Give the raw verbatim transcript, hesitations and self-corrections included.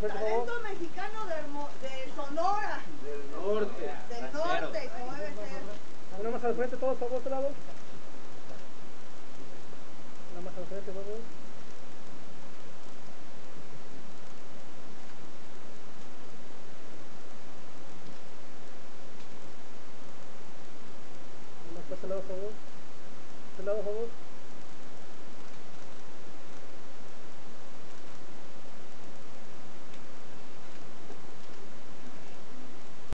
perfecto, por favor. Talento mexicano de, de Sonora. Del norte. Del norte, como debe ser. A ver, nomás al frente, todos, por otro lado.